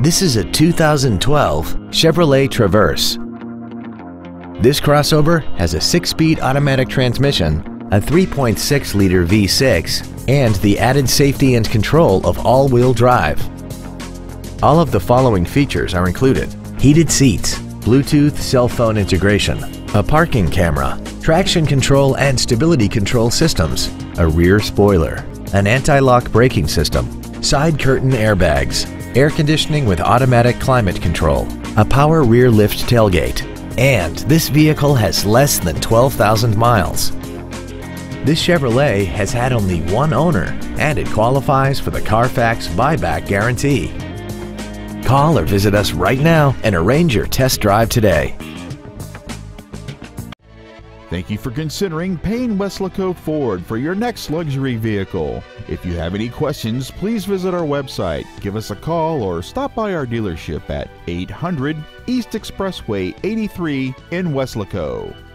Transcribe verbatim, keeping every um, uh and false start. This is a two thousand twelve Chevrolet Traverse. This crossover has a six-speed automatic transmission, a three point six liter V six, and the added safety and control of all-wheel drive. All of the following features are included: heated seats, Bluetooth cell phone integration, a parking camera, traction control and stability control systems, a rear spoiler, an anti-lock braking system, side curtain airbags, air conditioning with automatic climate control, a power rear lift tailgate, and this vehicle has less than twelve thousand miles. This Chevrolet has had only one owner and it qualifies for the Carfax buyback guarantee. Call or visit us right now and arrange your test drive today. Thank you for considering Payne Weslaco Ford for your next luxury vehicle. If you have any questions, please visit our website, give us a call, or stop by our dealership at eight hundred East Expressway eighty-three in Weslaco.